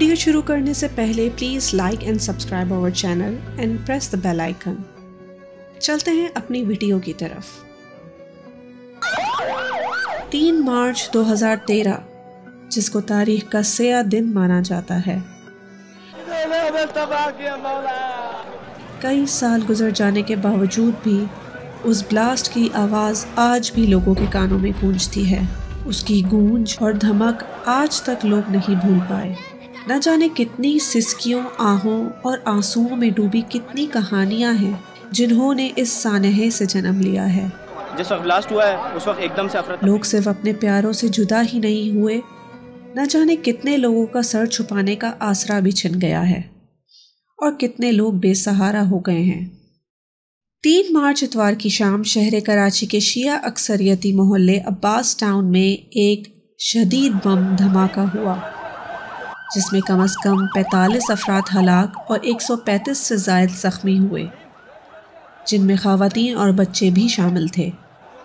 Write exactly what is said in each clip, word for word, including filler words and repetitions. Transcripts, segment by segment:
Video शुरू करने से पहले please like and subscribe our channel and press the bell icon. चलते हैं अपनी वीडियो की तरफ। तीन मार्च दो हज़ार तेरह, जिसको तारीख का सया दिन माना जाता है। कई साल गुजर जाने के बावजूद भी उस ब्लास्ट की आवाज़ आज भी लोगों के कानों में गूंजती है। उसकी गूंज और धमक आज तक लोग नहीं भूल पाए। न जाने कितनी सिसकियों, आहों और आंसुओं में डूबी कितनी कहानियां हैं जिन्होंने इस सानहे से जन्म लिया है। जिस वक्त ब्लास्ट हुआ है उस वक्त एकदम से अफरा-तफरी। लोग सिर्फ अपने प्यारों से जुदा ही नहीं हुए, न जाने कितने लोगों का सर छुपाने का आसरा भी छिन गया है और कितने लोग बेसहारा हो गए हैं। तीन मार्च इतवार की शाम शहर कराची के शिया अक्सरियती मोहल्ले अब्बास टाउन में एक शदीद बम धमाका हुआ, जिसमें कम अज़ कम पैंतालीस अफराद हलाक और एक सौ पैंतीस से ज़ायद ज़ख्मी हुए, जिनमें ख़वातीन और बच्चे भी शामिल थे।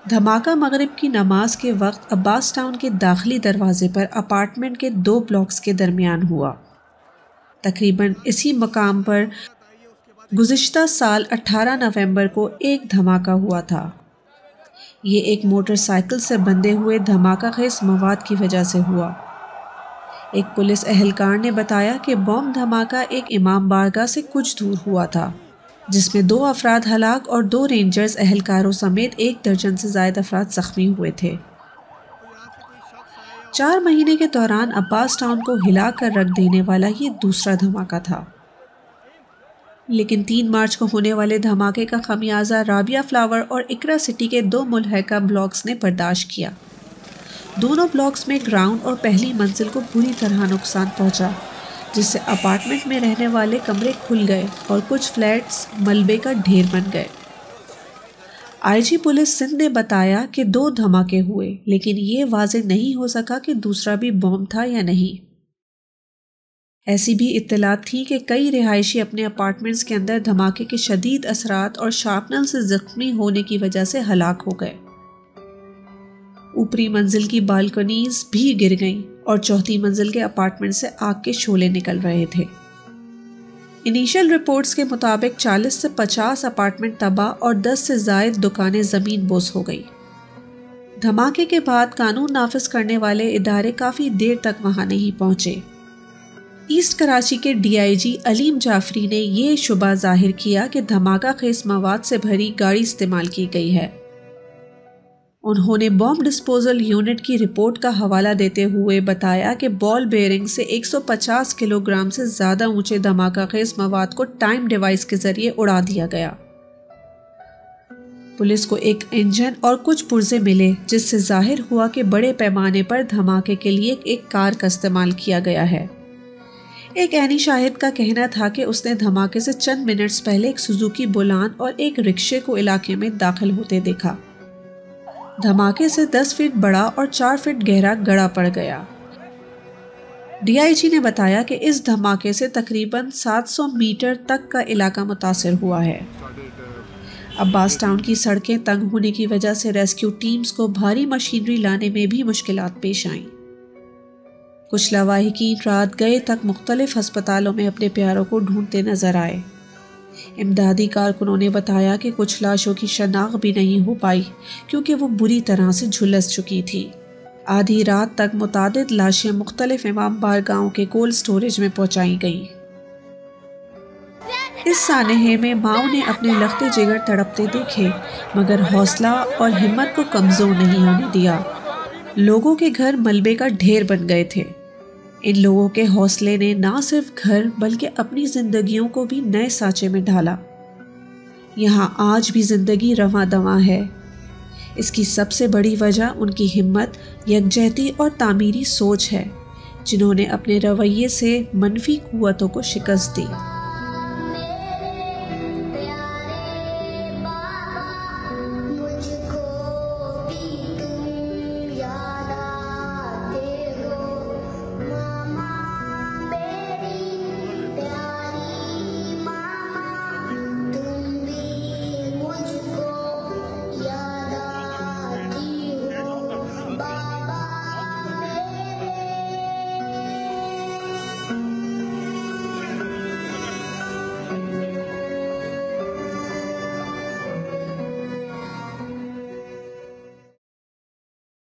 धमाका मगरिब की नमाज के वक्त अब्बास टाउन के दाखिली दरवाजे पर अपार्टमेंट के दो ब्लॉक्स के दरमियान हुआ। तकरीबन इसी मकाम पर गुज़िश्ता साल अठारह नवंबर को एक धमाका हुआ था। ये एक मोटरसाइकिल से बंधे हुए धमाका खेस मवाद की वजह से हुआ। एक पुलिस अहलकार ने बताया कि बम धमाका एक इमाम बारगाह से कुछ दूर हुआ था, जिसमें दो अफराद हलाक और दो रेंजर्स अहलकारों समेत एक दर्जन से ज़ायद अफराद ज़ख्मी हुए थे। चार महीने के दौरान अब्बास टाउन को हिला कर रख देने वाला ये दूसरा धमाका था। लेकिन तीन मार्च को होने वाले धमाके का खमियाजा राबिया फ्लावर और इकरा सिटी के दो मुलहका ब्लॉक्स ने बर्दाश्त किया। दोनों ब्लॉक्स में ग्राउंड और पहली मंजिल को बुरी तरह नुकसान पहुंचा, जिससे अपार्टमेंट में रहने वाले कमरे खुल गए और कुछ फ्लैट्स मलबे का ढेर बन गए। आईजी पुलिस सिंध ने बताया कि दो धमाके हुए, लेकिन ये वाज़े नहीं हो सका कि दूसरा भी बॉम्ब था या नहीं। ऐसी भी इत्तला थी कि कई रिहायशी अपने अपार्टमेंट्स के अंदर धमाके के शदीद असरात और शार्पनल से ज़ख्मी होने की वजह से हलाक हो गए। ऊपरी मंजिल की बालकनीज भी गिर गईं और चौथी मंजिल के अपार्टमेंट से आग के शोले निकल रहे थे। इनिशियल रिपोर्ट्स के मुताबिक चालीस से पचास अपार्टमेंट तबाह और दस से ज़ायद दुकानें ज़मीन बोस हो गई। धमाके के बाद कानून नाफिज करने वाले इदारे काफ़ी देर तक वहाँ नहीं पहुँचे। ईस्ट कराची के डीआईजी अलीम जाफरी ने यह शुबा जाहिर किया कि धमाका खेस मवाद से भरी गाड़ी इस्तेमाल की गई है। उन्होंने बॉम्ब डिस्पोजल यूनिट की रिपोर्ट का हवाला देते हुए बताया कि बॉल बेयरिंग से एक सौ पचास किलोग्राम से ज़्यादा ऊंचे धमाका खेस मवाद को टाइम डिवाइस के जरिए उड़ा दिया गया। पुलिस को एक इंजन और कुछ पुर्जे मिले, जिससे जाहिर हुआ कि बड़े पैमाने पर धमाके के लिए एक कार का इस्तेमाल किया गया है। एक ऐनी शाहिद का कहना था कि उसने धमाके से चंद मिनट्स पहले एक सुजुकी बुलान और एक रिक्शे को इलाके में दाखिल होते देखा। धमाके से दस फीट बड़ा और चार फीट गहरा गड्ढा पड़ गया। डीआईजी ने बताया कि इस धमाके से तकरीबन सात सौ मीटर तक का इलाका मुतासर हुआ है। अब्बास टाउन की सड़कें तंग होने की वजह से रेस्क्यू टीम्स को भारी मशीनरी लाने में भी मुश्किलात पेश आईं। कुछ लवाहिकीन रात गए तक मुख्तलिफ हस्पतालों में अपने प्यारों को ढूंढते नजर आए। इमदादी कारकुनों ने बताया कि कुछ लाशों की शनाख्त भी नहीं हो पाई, क्योंकि वो बुरी तरह से झुलस चुकी थी। आधी रात तक मुतादिद लाशें मुख्तलिफ इमाम बारगाहों के कोल्ड स्टोरेज में पहुंचाई गईं। इस सानहे में माओ ने अपने लखते जिगर तड़पते देखे, मगर हौसला और हिम्मत को कमज़ोर नहीं होने दिया। लोगों के घर मलबे का ढेर बन गए थे। इन लोगों के हौसले ने ना सिर्फ घर बल्कि अपनी जिंदगियों को भी नए सांचे में ढाला। यहाँ आज भी जिंदगी रवां दवां है। इसकी सबसे बड़ी वजह उनकी हिम्मत, यकजहती और तामीरी सोच है, जिन्होंने अपने रवैये से मनफी कुव्वतों को शिकस्त दी।